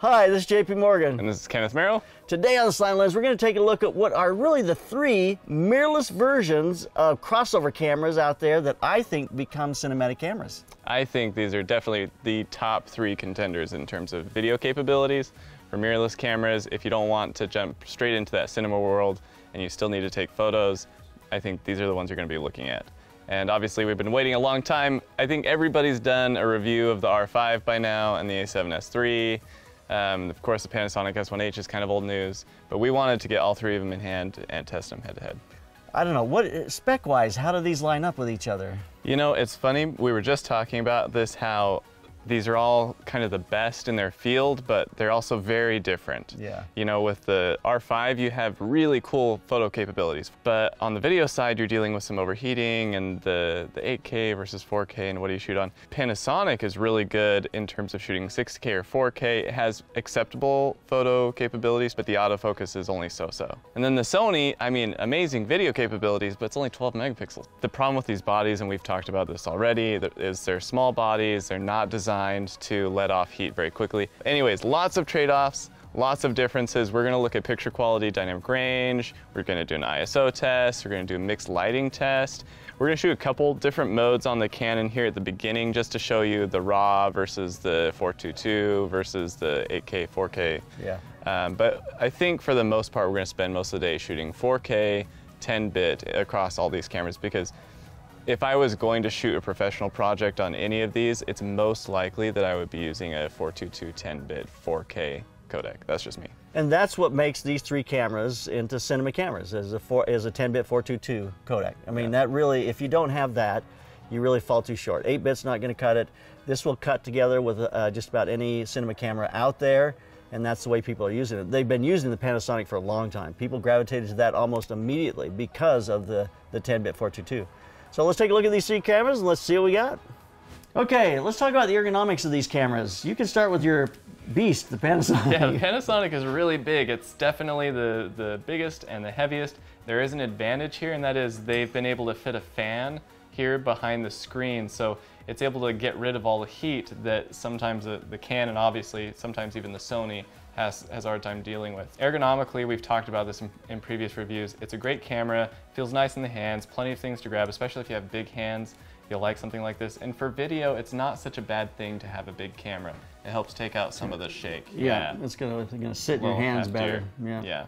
Hi, this is J.P. Morgan. And this is Kenneth Merrill. Today on The Slanted Lens, we're going to take a look at what are really the three mirrorless versions of crossover cameras out there that I think become cinematic cameras. I think these are definitely the top three contenders in terms of video capabilities for mirrorless cameras. If you don't want to jump straight into that cinema world and you still need to take photos, I think these are the ones you're going to be looking at. And obviously we've been waiting a long time. I think everybody's done a review of the R5 by now and the A7S III. Of course, the Panasonic S1H is kind of old news, but we wanted to get all three of them in hand and test them head-to-head. I don't know, what spec-wise, how do these line up with each other? You know, it's funny, we were just talking about this, how these are all kind of the best in their field, but they're also very different. Yeah. You know, with the R5, you have really cool photo capabilities, but on the video side, you're dealing with some overheating and the 8K versus 4K and what do you shoot on. Panasonic is really good in terms of shooting 6K or 4K. It has acceptable photo capabilities, but the autofocus is only so-so. And then the Sony, I mean, amazing video capabilities, but it's only 12 megapixels. The problem with these bodies, and we've talked about this already, is they're small bodies, they're not designed to let off heat very quickly. Anyways, lots of trade-offs, lots of differences. We're gonna look at picture quality, dynamic range, we're gonna do an ISO test, we're gonna do a mixed lighting test. We're gonna shoot a couple different modes on the Canon here at the beginning just to show you the RAW versus the 422 versus the 8K, 4K. Yeah. But I think for the most part, we're gonna spend most of the day shooting 4K, 10-bit across all these cameras, because if I was going to shoot a professional project on any of these, it's most likely that I would be using a 422 10-bit 4K codec. That's just me. And that's what makes these three cameras into cinema cameras, is a 10-bit 422 codec. I mean, that really, if you don't have that, you really fall too short. 8-bit's not going to cut it. This will cut together with just about any cinema camera out there, and that's the way people are using it. They've been using the Panasonic for a long time. People gravitated to that almost immediately because of the 10-bit 422. So let's take a look at these three cameras and let's see what we got. Okay, let's talk about the ergonomics of these cameras. You can start with your beast, the Panasonic. Yeah, the Panasonic is really big. It's definitely the biggest and the heaviest. There is an advantage here, and that is they've been able to fit a fan here behind the screen, so it's able to get rid of all the heat that sometimes the Canon, obviously, sometimes even the Sony has a hard time dealing with. Ergonomically, we've talked about this in previous reviews. It's a great camera, feels nice in the hands, plenty of things to grab, especially if you have big hands, you'll like something like this. And for video, it's not such a bad thing to have a big camera. It helps take out some of the shake. Yeah, yeah. It's gonna sit in your hands better. Yeah. Yeah.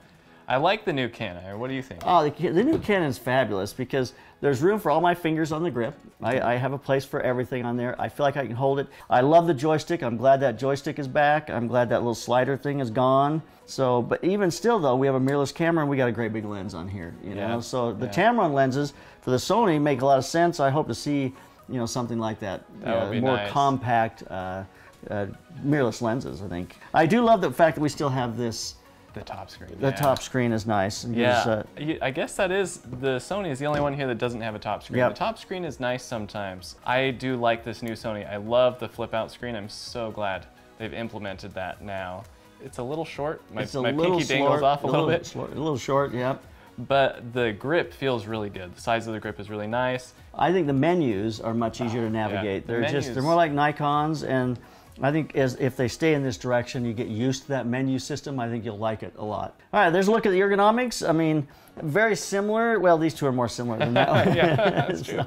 I like the new Canon. What do you think? Oh, the new Canon's fabulous because there's room for all my fingers on the grip. I have a place for everything on there. I feel like I can hold it. I love the joystick. I'm glad that joystick is back. I'm glad that little slider thing is gone. So, but even still though, we have a mirrorless camera and we got a great big lens on here, you know? So the Tamron lenses for the Sony make a lot of sense. I hope to see, you know, something like that. More compact mirrorless lenses, I think. I do love the fact that we still have this. The top screen. The top screen is nice. Yeah, I guess that is, the Sony is the only one here that doesn't have a top screen. Yep. The top screen is nice sometimes. I do like this new Sony. I love the flip out screen. I'm so glad they've implemented that now. It's a little short. My pinky dangles off a little bit. Short, a little short, yep. But the grip feels really good. The size of the grip is really nice. I think the menus are much easier to navigate. Yeah. They're more like Nikons, and I think if they stay in this direction, you get used to that menu system, I think you'll like it a lot. All right, there's a look at the ergonomics. I mean, very similar. Well, these two are more similar than that one. Yeah, that's true.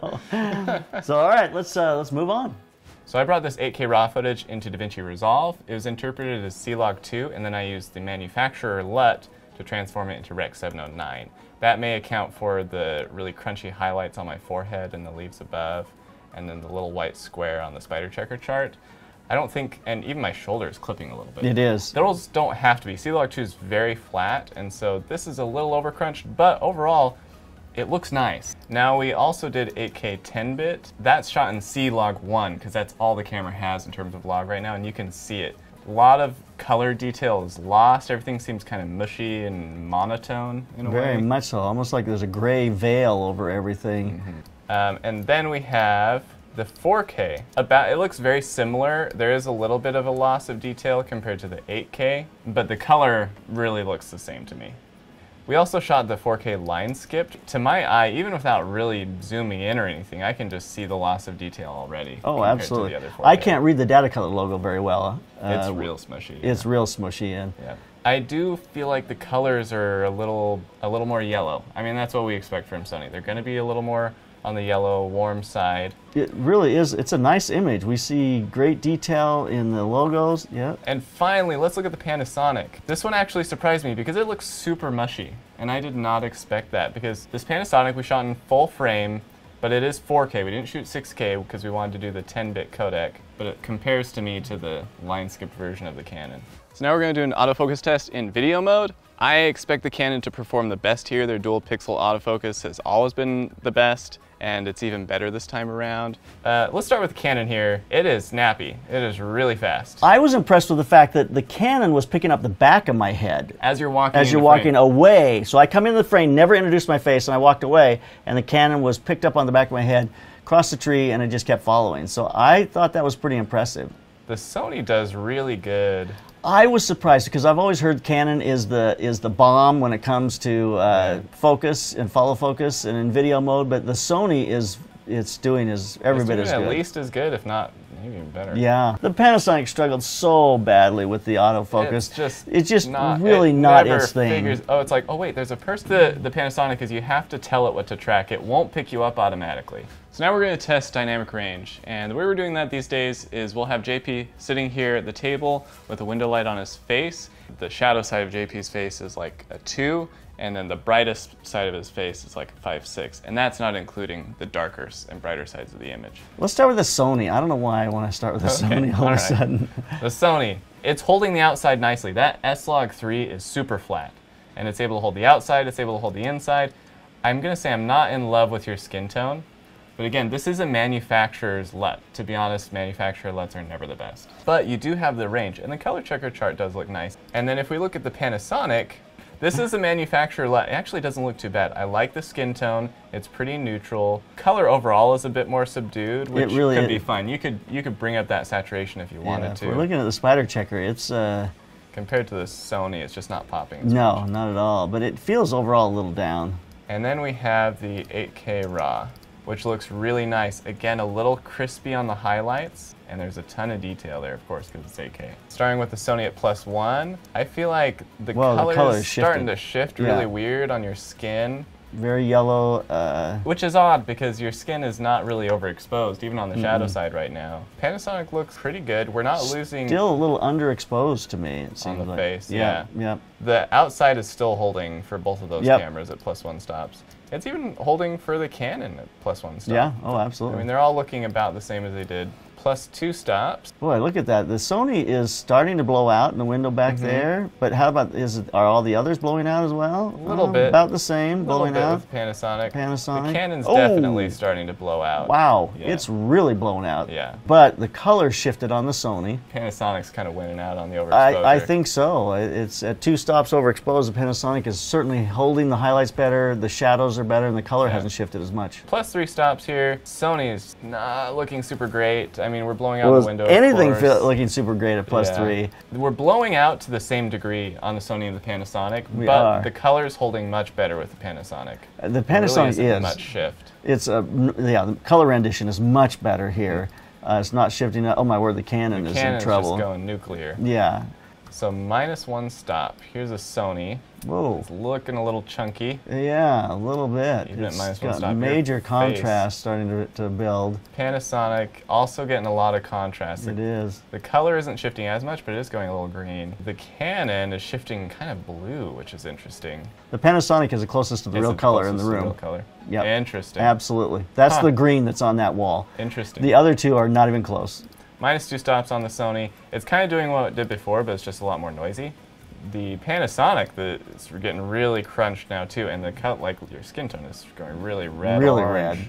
So all right, let's move on. So I brought this 8K RAW footage into DaVinci Resolve. It was interpreted as C-Log2, and then I used the manufacturer LUT to transform it into Rec. 709. That may account for the really crunchy highlights on my forehead and the leaves above, and then the little white square on the spider checker chart. I don't think, and even my shoulder is clipping a little bit. It is. Those don't have to be. C-Log2 is very flat, and so this is a little overcrunched, but overall, it looks nice. Now we also did 8K 10-bit. That's shot in C-Log 1, because that's all the camera has in terms of log right now, and you can see it. A lot of color detail is lost. Everything seems kind of mushy and monotone in a way. Very much so, almost like there's a gray veil over everything. Mm-hmm. And then we have the 4K, it looks very similar. There is a little bit of a loss of detail compared to the 8K, but the color really looks the same to me. We also shot the 4K line skipped. To my eye, even without really zooming in or anything, I can just see the loss of detail already. Oh, absolutely. To the other 4K. I can't read the Datacolor logo very well. It's real smushy. Yeah. It's real smushy, and yeah. I do feel like the colors are a little more yellow. I mean, that's what we expect from Sony. They're going to be a little more on the yellow, warm side. It really is. It's a nice image. We see great detail in the logos. Yeah. And finally, let's look at the Panasonic. This one actually surprised me because it looks super mushy, and I did not expect that, because this Panasonic we shot in full frame, but it is 4K. We didn't shoot 6K because we wanted to do the 10-bit codec, but it compares to me to the line skipped version of the Canon. So now we're going to do an autofocus test in video mode. I expect the Canon to perform the best here. Their dual pixel autofocus has always been the best, and it's even better this time around. Let's start with the Canon here. It is snappy. It is really fast. I was impressed with the fact that the Canon was picking up the back of my head as you're walking away. So I come into the frame, never introduced my face, and I walked away, and the Canon was picked up on the back of my head, crossed the tree, and it just kept following. So I thought that was pretty impressive. The Sony does really good. I was surprised because I've always heard Canon is the bomb when it comes to focus and follow focus and in video mode, but the Sony is doing at least as good, if not maybe even better. Yeah, the Panasonic struggled so badly with the autofocus. It's just not its thing. Oh, it's like, oh wait, there's a person. The Panasonic is, you have to tell it what to track. It won't pick you up automatically. So now we're going to test dynamic range, and the way we're doing that these days is we'll have JP sitting here at the table with a window light on his face. The shadow side of JP's face is like a 2, and then the brightest side of his face is like a 5.6, and that's not including the darker and brighter sides of the image. Let's start with the Sony. I don't know why I want to start with the Sony all of a sudden. The Sony, it's holding the outside nicely. That S-Log3 is super flat, and it's able to hold the outside, it's able to hold the inside. I'm going to say I'm not in love with your skin tone. But again, this is a manufacturer's LUT. To be honest, manufacturer LUTs are never the best. But you do have the range, and the color checker chart does look nice. And then if we look at the Panasonic, this is a manufacturer LUT. It actually doesn't look too bad. I like the skin tone. It's pretty neutral. Color overall is a bit more subdued, which could be fun. You could bring up that saturation if you wanted to. We're looking at the spider checker. It's compared to the Sony, it's just not popping. No, not at all. But it feels overall a little down. And then we have the 8K RAW, which looks really nice. Again, a little crispy on the highlights, and there's a ton of detail there, of course, because it's 8K. Starting with the Sony at +1, I feel like the color is starting to shift really weird on your skin. Very yellow. Which is odd, because your skin is not really overexposed, even on the shadow side right now. Panasonic looks pretty good. We're not losing... Still a little underexposed to me, it seems like. On the face, yeah. The outside is still holding for both of those cameras at +1 stops. It's even holding for the Canon at +1 stops. Yeah, oh, absolutely. I mean, they're all looking about the same as they did. +2 stops. Boy, look at that. The Sony is starting to blow out in the window back there, but how about, are all the others blowing out as well? A little bit. About the same, blowing out. With Panasonic. The Canon's definitely starting to blow out. Wow, it's really blown out. Yeah. But the color shifted on the Sony. Panasonic's kind of winning out on the overexposure. I think so. It's at 2 stops overexposed. The Panasonic is certainly holding the highlights better, the shadows are better, and the color hasn't shifted as much. +3 stops here. Sony is not looking super great. I mean, we're blowing out the window. Anything looking super great at +3. We're blowing out to the same degree on the Sony and the Panasonic, but the color's holding much better with the Panasonic. The Panasonic is. There really isn't much shift. It's the color rendition is much better here. It's not shifting. Oh my word, the Canon is in trouble. The Canon's just going nuclear. Yeah. So -1 stop. Here's a Sony. Whoa. It's looking a little chunky. Yeah, a little bit. Even at -1 stop, major contrast starting to build. Panasonic also getting a lot of contrast. It is. The color isn't shifting as much, but it is going a little green. The Canon is shifting kind of blue, which is interesting. The Panasonic is the closest to the real color in the room. Yeah. Interesting. Absolutely. That's the green that's on that wall. Interesting. The other two are not even close. -2 stops on the Sony. It's kind of doing what it did before, but it's just a lot more noisy. The Panasonic, it's getting really crunched now too, and the cut, like your skin tone is going really red. Really red.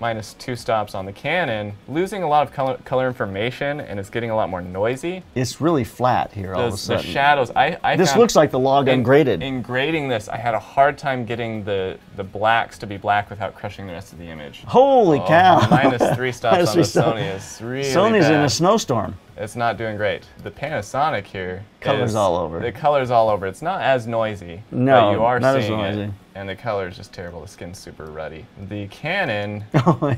-2 stops on the Canon, losing a lot of color information, and it's getting a lot more noisy. It's really flat here all of a sudden. The shadows, this looks like the log ungraded. In grading this, I had a hard time getting the blacks to be black without crushing the rest of the image. Holy cow! -3 stops on the Sony. Sony's in a snowstorm. It's not doing great. The Panasonic here colors all over. The color's all over. It's not as noisy. No, but you are not seeing as noisy. It, and the color is just terrible. The skin's super ruddy. The Canon,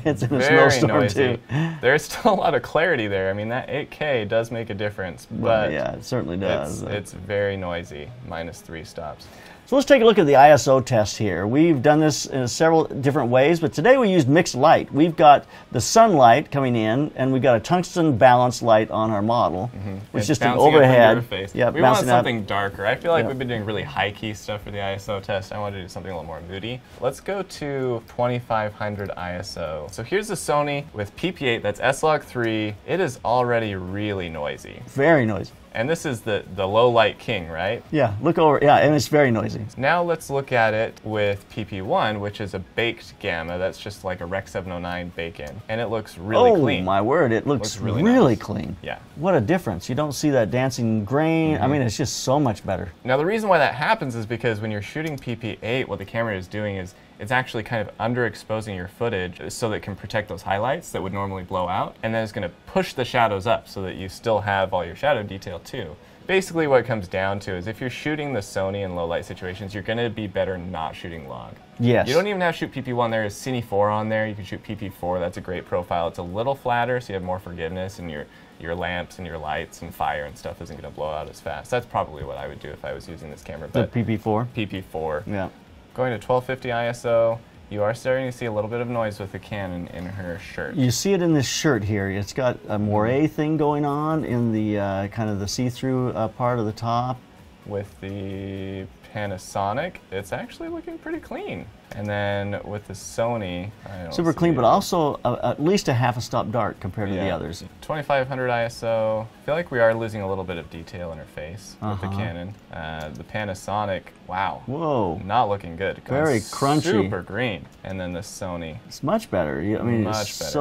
it's in a snowstorm noisy. Too. There's still a lot of clarity there. I mean, that 8K does make a difference, but well, yeah, it certainly does. It's very noisy. -3 stops. So let's take a look at the ISO test here. We've done this in several different ways, but today we used mixed light. We've got the sunlight coming in, and we've got a tungsten balanced light on our model. Mm-hmm. Which is just an overhead. Yep, we want something darker. I feel like we've been doing really high-key stuff for the ISO test. I want to do something a little more moody. Let's go to 2500 ISO. So here's the Sony with PP8, that's S-Log3. It is already really noisy. Very noisy. And this is the low light king, right? Yeah, look over, yeah, and it's very noisy. Now let's look at it with PP1, which is a baked gamma. That's just like a Rec. 709 bake-in. And it looks really clean. Oh my word, it looks really, really nice. Clean. Yeah. What a difference. You don't see that dancing grain. Mm-hmm. I mean, it's just so much better. Now the reason why that happens is because when you're shooting PP8, what the camera is doing is it's actually kind of underexposing your footage so that it can protect those highlights that would normally blow out. And then it's going to push the shadows up so that you still have all your shadow detail too. Basically what it comes down to is if you're shooting the Sony in low light situations, you're going to be better not shooting log. Yes. You don't even have to shoot PP1. There is Cine4 on there. You can shoot PP4. That's a great profile. It's a little flatter, so you have more forgiveness, and your lamps and your lights and fire and stuff isn't going to blow out as fast. That's probably what I would do if I was using this camera. But the PP4? PP4. Yeah. Going to 1250 ISO, you are starting to see a little bit of noise with the Canon in her shirt. You see it in this shirt here. It's got a moire thing going on in the kind of the see-through part of the top. With the Panasonic, it's actually looking pretty clean. And then with the Sony, I don't super clean, but also at least a half a stop dark compared to the others. 2500 ISO. I feel like we are losing a little bit of detail in her face with the Canon. The Panasonic, wow. Whoa. Not looking good. Very crunchy. Super green. And then the Sony. It's much better. I mean, much better.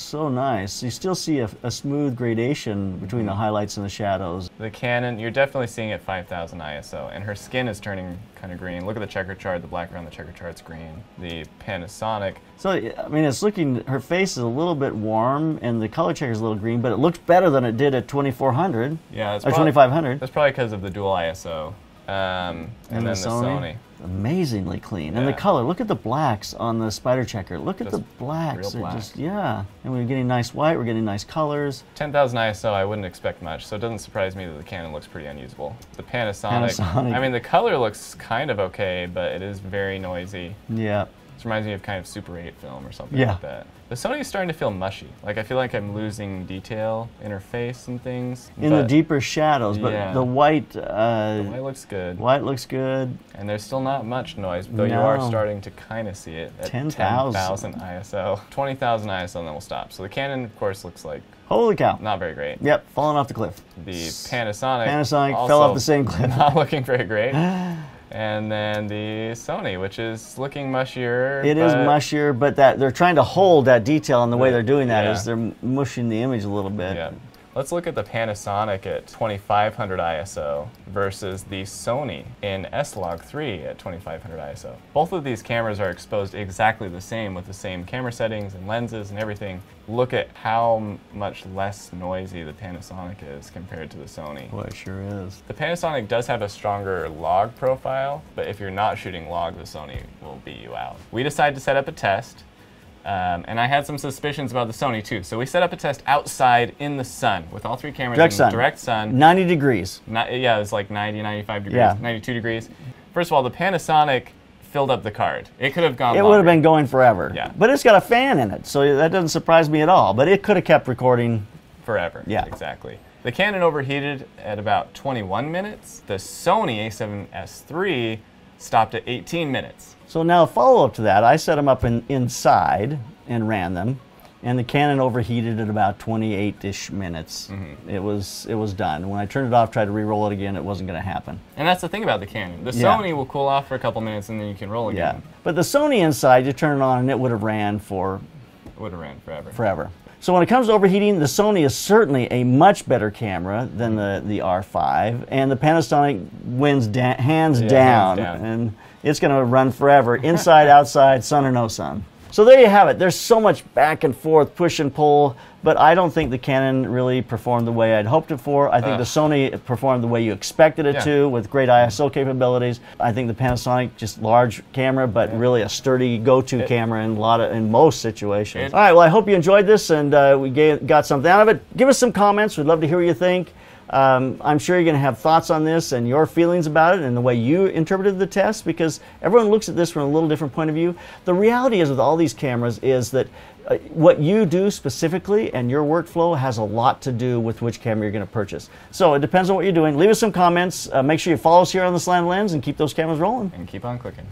So nice. You still see a smooth gradation between the highlights and the shadows. The Canon, you're definitely seeing it 5000 ISO, and her skin is turning kind of green. Look at the checker chart, the black around the checker chart's green. The Panasonic. So, I mean, it's looking, her face is a little bit warm and the color checker is a little green, but it looks better than it did at 2400 or 2500. That's probably because of the dual ISO. And then the Sony. Amazingly clean. Yeah. And the color, look at the blacks on the spider checker. Look at the blacks. Black. Just, yeah. And we're getting nice white, we're getting nice colors. 10,000 ISO, I wouldn't expect much, so it doesn't surprise me that the Canon looks pretty unusable. The Panasonic. I mean, the color looks kind of okay, but it is very noisy. Yeah. This reminds me of kind of Super 8 film or something like that. The Sony is starting to feel mushy. Like, I feel like I'm losing detail in her face and things. In the deeper shadows, but the white looks good. White looks good. And there's still not much noise, though you are starting to kind of see it at 10,000 ISO. 20,000 ISO, and then we'll stop. So the Canon, of course, looks like... Holy cow. Not very great. Yep, falling off the cliff. The Panasonic... Panasonic fell off the same cliff. Not looking very great. And then the Sony, which is looking mushier. It is mushier, but that they're trying to hold that detail, and the way they're doing that is they're mushing the image a little bit. Yeah. Let's look at the Panasonic at 2500 ISO versus the Sony in S-Log3 at 2500 ISO. Both of these cameras are exposed exactly the same with the same camera settings and lenses and everything. Look at how much less noisy the Panasonic is compared to the Sony. Well, it sure is. The Panasonic does have a stronger log profile, but if you're not shooting log, the Sony will beat you out. We decided to set up a test, and I had some suspicions about the Sony too. So we set up a test outside in the sun with all three cameras in direct sun. 90 degrees. Yeah, it was like 90, 95 degrees, 92 degrees. First of all, the Panasonic filled up the card. It could have gone longer. It would have been going forever. Yeah. But it's got a fan in it, so that doesn't surprise me at all. But it could have kept recording forever. Yeah. Exactly. The Canon overheated at about 21 minutes. The Sony A7S III stopped at 18 minutes. So now follow up to that, I set them up inside and ran them, and the Canon overheated at about 28-ish minutes. Mm-hmm. It was done. When I turned it off, tried to re-roll it again, it wasn't going to happen. And that's the thing about the Canon. The Sony will cool off for a couple minutes and then you can roll again. Yeah. But the Sony inside, you turn it on and it would have ran for... It would have ran forever. Forever. So when it comes to overheating, the Sony is certainly a much better camera than the R5, and the Panasonic wins hands down, and it's going to run forever, inside, outside, sun or no sun. So there you have it. There's so much back and forth, push and pull, but I don't think the Canon really performed the way I'd hoped it for. I think the Sony performed the way you expected it to, with great ISO capabilities. I think the Panasonic, just large camera, but really a sturdy go-to camera in most situations. All right, well, I hope you enjoyed this and we got something out of it. Give us some comments. We'd love to hear what you think. I'm sure you're going to have thoughts on this and your feelings about it and the way you interpreted the test, because everyone looks at this from a little different point of view. The reality is with all these cameras is that what you do specifically and your workflow has a lot to do with which camera you're going to purchase. So it depends on what you're doing. Leave us some comments. Make sure you follow us here on The Slanted Lens and keep those cameras rolling. And keep on clicking.